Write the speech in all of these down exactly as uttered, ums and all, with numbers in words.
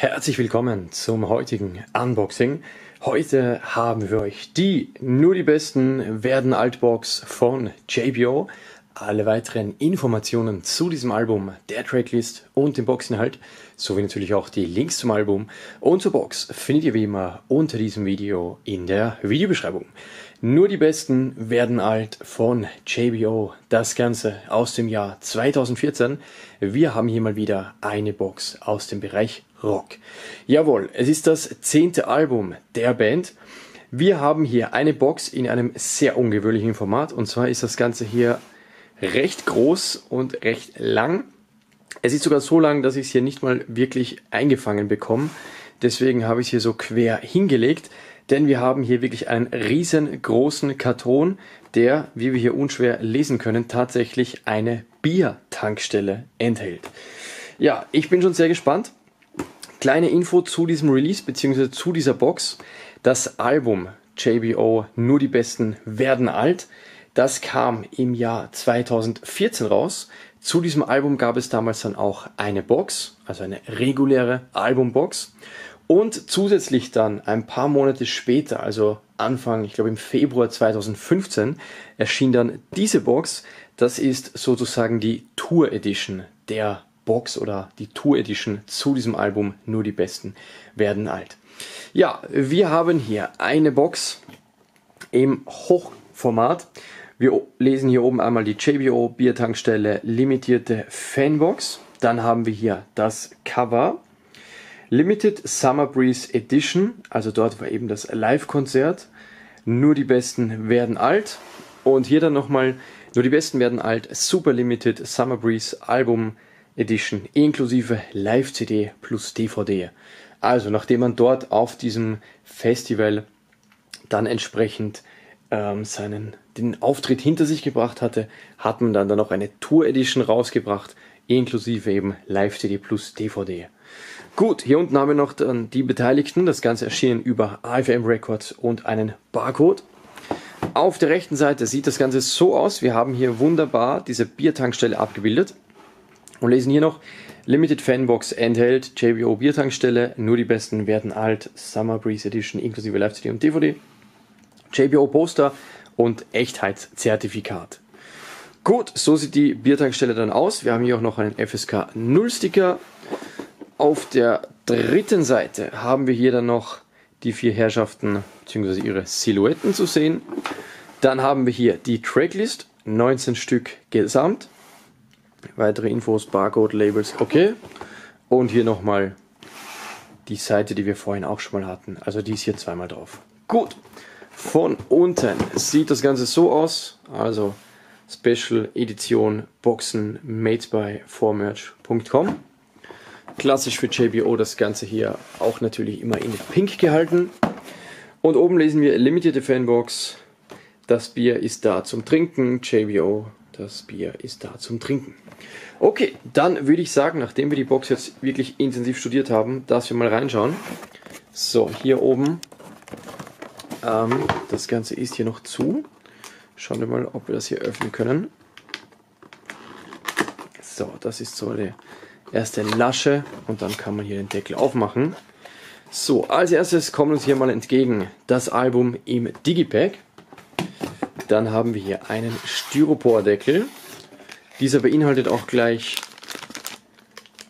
Herzlich willkommen zum heutigen Unboxing. Heute haben wir euch die Nur die Besten werden alt Box von J B O. Alle weiteren Informationen zu diesem Album, der Tracklist und dem Boxinhalt, sowie natürlich auch die Links zum Album und zur Box findet ihr wie immer unter diesem Video in der Videobeschreibung. Nur die Besten werden alt von J B O, das Ganze aus dem Jahr zweitausendvierzehn. Wir haben hier mal wieder eine Box aus dem Bereich Rock. Jawohl, es ist das zehnte Album der Band. Wir haben hier eine Box in einem sehr ungewöhnlichen Format, und zwar ist das Ganze hier recht groß und recht lang. Es ist sogar so lang, dass ich es hier nicht mal wirklich eingefangen bekomme. Deswegen habe ich es hier so quer hingelegt, denn wir haben hier wirklich einen riesengroßen Karton, der, wie wir hier unschwer lesen können, tatsächlich eine Biertankstelle enthält. Ja, ich bin schon sehr gespannt. Kleine Info zu diesem Release bzw. zu dieser Box. Das Album J B O Nur die Besten werden alt, das kam im Jahr zweitausendvierzehn raus. Zu diesem Album gab es damals dann auch eine Box, also eine reguläre Albumbox. Und zusätzlich dann ein paar Monate später, also Anfang, ich glaube im Februar zweitausendfünfzehn, erschien dann diese Box. Das ist sozusagen die Tour Edition der Box oder die Tour Edition zu diesem Album Nur die Besten werden alt. Ja, wir haben hier eine Box im Hochformat. Wir lesen hier oben einmal die J B O Biertankstelle limitierte Fanbox. Dann haben wir hier das Cover. Limited Summer Breeze Edition, also dort war eben das Live-Konzert. Nur die Besten werden alt. Und hier dann nochmal Nur die Besten werden alt Super Limited Summer Breeze Album Edition inklusive Live-C D plus D V D. Also nachdem man dort auf diesem Festival dann entsprechend seinen den Auftritt hinter sich gebracht hatte, hat man dann, dann noch eine Tour Edition rausgebracht, inklusive eben Live-C D plus D V D. Gut, hier unten haben wir noch dann die Beteiligten. Das Ganze erschien über A F M Records und einen Barcode. Auf der rechten Seite sieht das Ganze so aus. Wir haben hier wunderbar diese Biertankstelle abgebildet und lesen hier noch: Limited Fanbox enthält J B O Biertankstelle, Nur die Besten werden alt, Summer Breeze Edition inklusive Live-C D und D V D. J B O Poster und Echtheitszertifikat. Gut, so sieht die Biertankstelle dann aus. Wir haben hier auch noch einen F S K null Sticker. Auf der dritten Seite haben wir hier dann noch die vier Herrschaften bzw. ihre Silhouetten zu sehen. Dann haben wir hier die Tracklist, neunzehn Stück gesamt. Weitere Infos, Barcode, Labels, okay. Und hier nochmal die Seite, die wir vorhin auch schon mal hatten. Also die ist hier zweimal drauf. Gut. Von unten sieht das Ganze so aus, also Special Edition Boxen made by four merch punkt com. Klassisch für J B O das Ganze hier auch natürlich immer in Pink gehalten. Und oben lesen wir limitierte Fanbox, das Bier ist da zum Trinken, J B O, das Bier ist da zum Trinken. Okay, dann würde ich sagen, nachdem wir die Box jetzt wirklich intensiv studiert haben, dass wir mal reinschauen. So, hier oben. Ähm, das Ganze ist hier noch zu. Schauen wir mal, ob wir das hier öffnen können. So, das ist so die erste Lasche und dann kann man hier den Deckel aufmachen. So, als erstes kommt uns hier mal entgegen das Album im Digipack. Dann haben wir hier einen Styropordeckel. Dieser beinhaltet auch gleich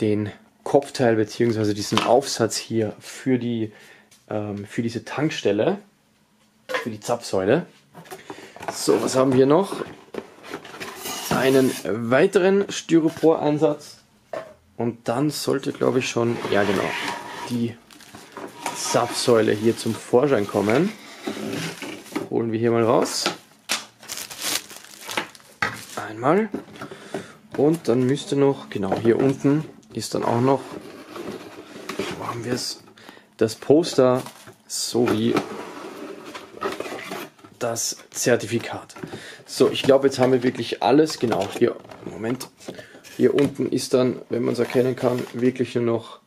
den Kopfteil bzw. diesen Aufsatz hier für die ähm, für diese Tankstelle. Für die Zapfsäule. So, was haben wir hier noch? Einen weiteren Styropor-Ansatz und dann sollte, glaube ich, schon, ja genau, die Zapfsäule hier zum Vorschein kommen. Holen wir hier mal raus. Einmal. Und dann müsste noch, genau, hier unten ist dann auch noch, wo haben wir es? Das Poster sowie das Zertifikat. So, ich glaube, jetzt haben wir wirklich alles. Genau, hier, Moment, hier unten ist dann, wenn man es erkennen kann, wirklich nur noch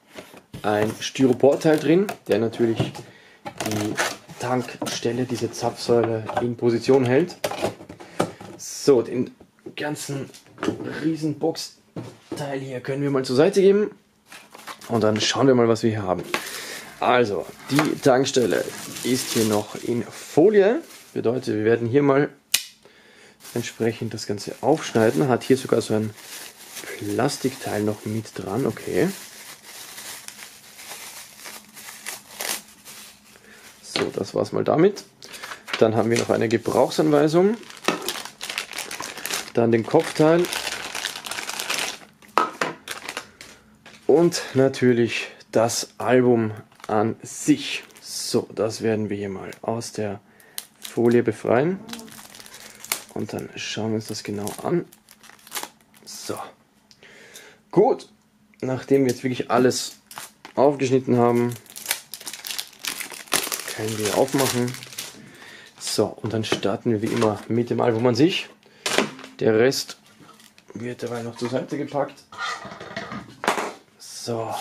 ein Styroporteil drin, der natürlich die Tankstelle, diese Zapfsäule in Position hält. So, den ganzen riesen Boxteil hier können wir mal zur Seite geben. Und dann schauen wir mal, was wir hier haben. Also, die Tankstelle ist hier noch in Folie. Bedeutet, wir werden hier mal entsprechend das Ganze aufschneiden. Hat hier sogar so ein Plastikteil noch mit dran. Okay. So, das war's mal damit. Dann haben wir noch eine Gebrauchsanweisung. Dann den Kopfteil. Und natürlich das Album an sich. So, das werden wir hier mal aus der Folie befreien. Und dann schauen wir uns das genau an. So. Gut. Nachdem wir jetzt wirklich alles aufgeschnitten haben, können wir aufmachen. So, und dann starten wir wie immer mit dem Album an sich. Der Rest wird dabei noch zur Seite gepackt. So.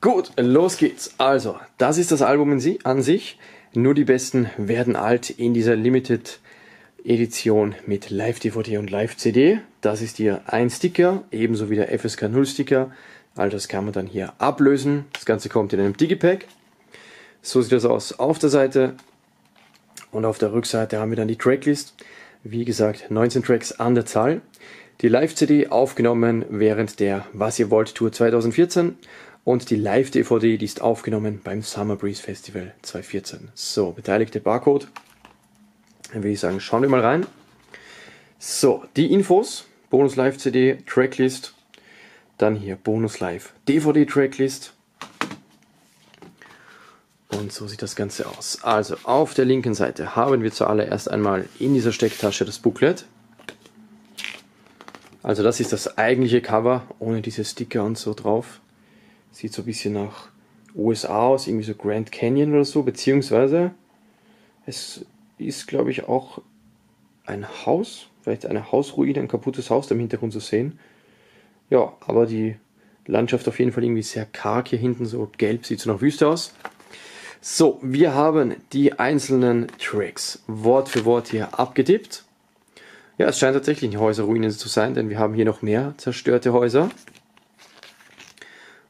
Gut, los geht's. Also, das ist das Album an sich. Nur die Besten werden alt in dieser Limited Edition mit Live-D V D und Live-C D. Das ist hier ein Sticker, ebenso wie der F S K null Sticker. All das kann man dann hier ablösen. Das Ganze kommt in einem Digipack. So sieht das aus auf der Seite. Und auf der Rückseite haben wir dann die Tracklist. Wie gesagt, neunzehn Tracks an der Zahl. Die Live-C D aufgenommen während der Was ihr wollt-Tour zweitausendvierzehn. Und die Live-D V D, die ist aufgenommen beim Summer Breeze Festival zweitausendvierzehn. So, beteiligte Barcode. Dann würde ich sagen, schauen wir mal rein. So, die Infos. Bonus-Live-C D, Tracklist. Dann hier Bonus-Live-D V D-Tracklist. Und so sieht das Ganze aus. Also, auf der linken Seite haben wir zuallererst einmal in dieser Stecktasche das Booklet. Also das ist das eigentliche Cover, ohne diese Sticker und so drauf. Sieht so ein bisschen nach U S A aus, irgendwie so Grand Canyon oder so, beziehungsweise es ist, glaube ich, auch ein Haus, vielleicht eine Hausruine, ein kaputtes Haus da im Hintergrund zu sehen. Ja, aber die Landschaft auf jeden Fall irgendwie sehr karg hier hinten, so gelb, sieht so nach Wüste aus. So, wir haben die einzelnen Tracks Wort für Wort hier abgetippt. Ja, es scheint tatsächlich eine Häuserruine zu sein, denn wir haben hier noch mehr zerstörte Häuser.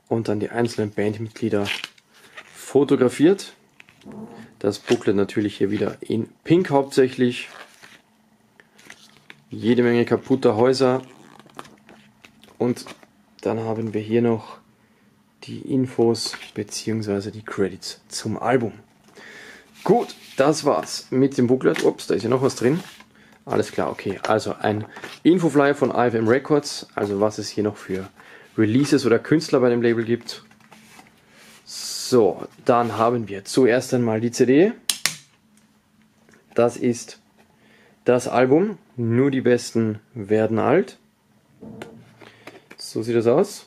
Und dann die einzelnen Bandmitglieder fotografiert. Das Booklet natürlich hier wieder in Pink hauptsächlich. Jede Menge kaputter Häuser. Und dann haben wir hier noch die Infos bzw. die Credits zum Album. Gut, das war's mit dem Booklet. Ups, da ist ja noch was drin. Alles klar, okay. Also ein Infoflyer von A F M Records, also was es hier noch für Releases oder Künstler bei dem Label gibt. So, dann haben wir zuerst einmal die C D. Das ist das Album, Nur die Besten werden alt. So sieht das aus.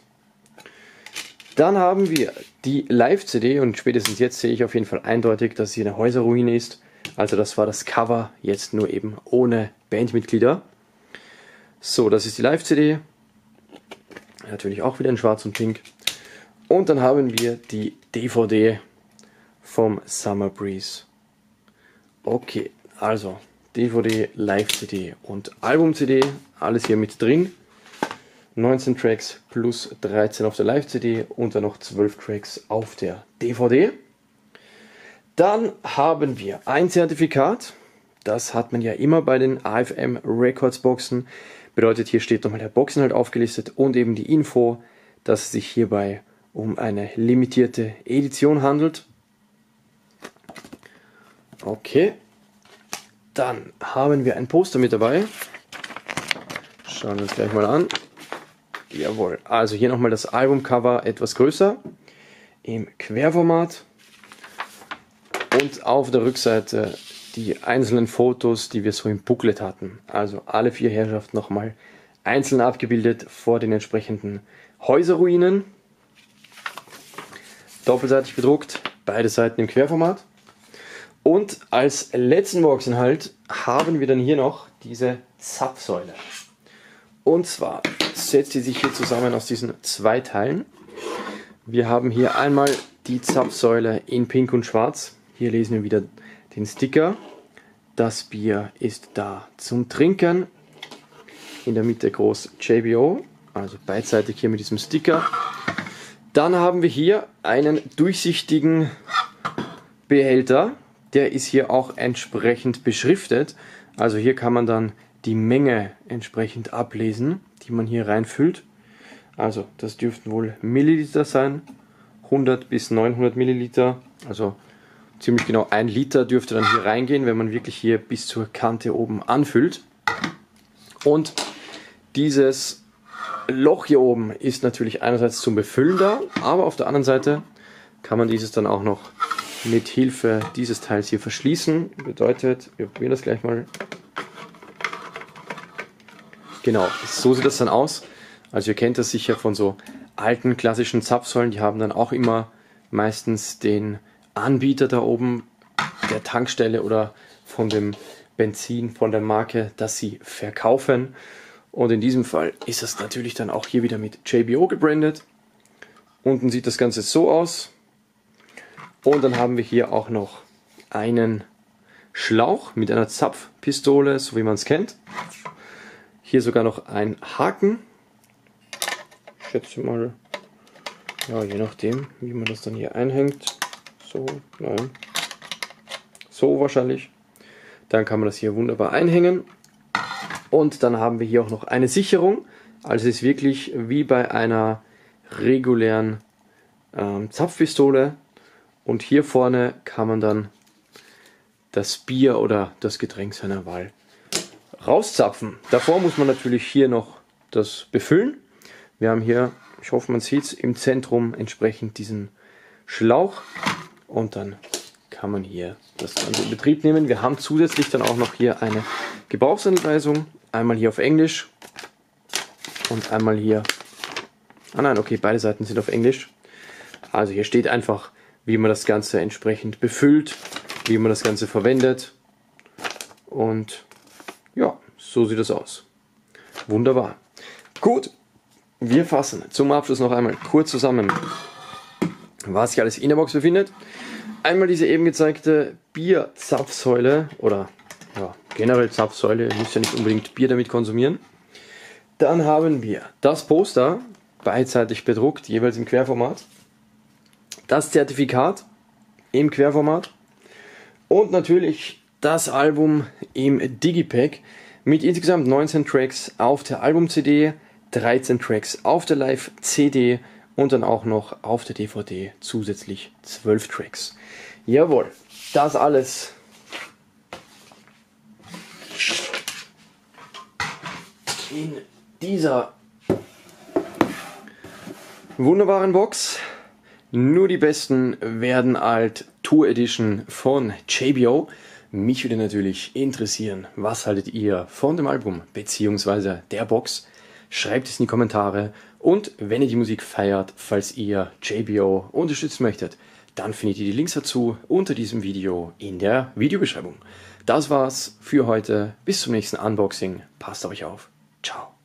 Dann haben wir die Live-C D und spätestens jetzt sehe ich auf jeden Fall eindeutig, dass hier eine Häuserruine ist. Also das war das Cover, jetzt nur eben ohne Bandmitglieder. So, das ist die Live-C D. Natürlich auch wieder in Schwarz und Pink. Und dann haben wir die D V D vom Summer Breeze. Okay, also D V D, Live-C D und Album-C D. Alles hier mit drin. neunzehn Tracks plus dreizehn auf der Live-C D und dann noch zwölf Tracks auf der D V D. Dann haben wir ein Zertifikat, das hat man ja immer bei den A F M Records Boxen, bedeutet hier steht nochmal der Boxinhalt aufgelistet und eben die Info, dass es sich hierbei um eine limitierte Edition handelt. Okay, dann haben wir ein Poster mit dabei, schauen wir uns gleich mal an. Jawohl, also hier nochmal das Albumcover etwas größer, im Querformat. Und auf der Rückseite die einzelnen Fotos, die wir so im Booklet hatten. Also alle vier Herrschaften nochmal einzeln abgebildet vor den entsprechenden Häuserruinen. Doppelseitig bedruckt, beide Seiten im Querformat. Und als letzten Boxinhalt haben wir dann hier noch diese Zapfsäule. Und zwar setzt die sich hier zusammen aus diesen zwei Teilen. Wir haben hier einmal die Zapfsäule in Pink und Schwarz. Hier lesen wir wieder den Sticker. Das Bier ist da zum Trinken. In der Mitte groß J B O, also beidseitig hier mit diesem Sticker. Dann haben wir hier einen durchsichtigen Behälter. Der ist hier auch entsprechend beschriftet. Also hier kann man dann die Menge entsprechend ablesen, die man hier reinfüllt. Also das dürften wohl Milliliter sein. hundert bis neunhundert Milliliter. Also ziemlich genau ein Liter dürfte dann hier reingehen, wenn man wirklich hier bis zur Kante oben anfüllt. Und dieses Loch hier oben ist natürlich einerseits zum Befüllen da, aber auf der anderen Seite kann man dieses dann auch noch mit Hilfe dieses Teils hier verschließen. Bedeutet, wir probieren das gleich mal. Genau, so sieht das dann aus. Also ihr kennt das sicher von so alten klassischen Zapfsäulen, die haben dann auch immer meistens den Anbieter da oben, der Tankstelle oder von dem Benzin, von der Marke, das sie verkaufen. Und in diesem Fall ist das natürlich dann auch hier wieder mit J B O gebrandet. Unten sieht das Ganze so aus. Und dann haben wir hier auch noch einen Schlauch mit einer Zapfpistole, so wie man es kennt. Hier sogar noch ein Haken. Ich schätze mal, ja, je nachdem, wie man das dann hier einhängt. So, nein. So wahrscheinlich. Dann kann man das hier wunderbar einhängen. Und dann haben wir hier auch noch eine Sicherung. Also es ist wirklich wie bei einer regulären ähm, Zapfpistole. Und hier vorne kann man dann das Bier oder das Getränk seiner Wahl rauszapfen. Davor muss man natürlich hier noch das befüllen. Wir haben hier, ich hoffe man sieht es, im Zentrum entsprechend diesen Schlauch. Und dann kann man hier das Ganze in Betrieb nehmen. Wir haben zusätzlich dann auch noch hier eine Gebrauchsanweisung. Einmal hier auf Englisch und einmal hier... Ah nein, okay, beide Seiten sind auf Englisch. Also hier steht einfach, wie man das Ganze entsprechend befüllt, wie man das Ganze verwendet. Und ja, so sieht das aus. Wunderbar. Gut, wir fassen zum Abschluss noch einmal kurz zusammen, was sich alles in der Box befindet. Einmal diese eben gezeigte Bier-Zapfsäule oder ja, generell Zapfsäule, ihr müsst ja nicht unbedingt Bier damit konsumieren. Dann haben wir das Poster, beidseitig bedruckt, jeweils im Querformat. Das Zertifikat im Querformat und natürlich das Album im Digipack mit insgesamt neunzehn Tracks auf der Album-C D, dreizehn Tracks auf der Live-C D und dann auch noch auf der D V D zusätzlich zwölf Tracks. Jawohl, das alles in dieser wunderbaren Box. Nur die Besten werden alt, Tour Edition von J B O. Mich würde natürlich interessieren, was haltet ihr von dem Album bzw. der Box? Schreibt es in die Kommentare. Und wenn ihr die Musik feiert, falls ihr J B O unterstützen möchtet, dann findet ihr die Links dazu unter diesem Video in der Videobeschreibung. Das war's für heute. Bis zum nächsten Unboxing. Passt auf euch auf. Ciao.